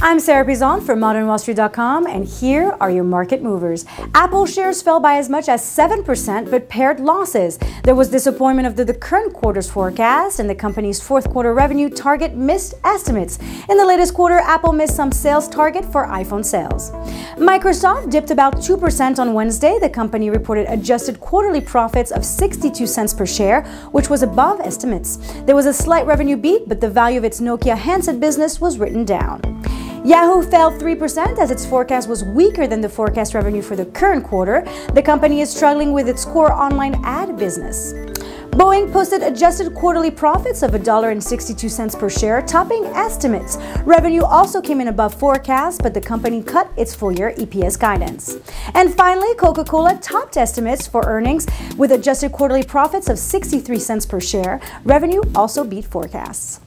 I'm Sarah Bizon from ModernWallStreet.com, and here are your market movers. Apple shares fell by as much as 7%, but paired losses. There was disappointment of the current quarter's forecast, and the company's fourth quarter revenue target missed estimates. In the latest quarter, Apple missed some sales target for iPhone sales. Microsoft dipped about 2% on Wednesday. The company reported adjusted quarterly profits of 62 cents per share, which was above estimates. There was a slight revenue beat, but the value of its Nokia handset business was written down. Yahoo fell 3% as its forecast was weaker than the forecast revenue for the current quarter. The company is struggling with its core online ad business. Boeing posted adjusted quarterly profits of $1.62 per share, topping estimates. Revenue also came in above forecast, but the company cut its full-year EPS guidance. And finally, Coca Cola topped estimates for earnings with adjusted quarterly profits of 63 cents per share. Revenue also beat forecasts.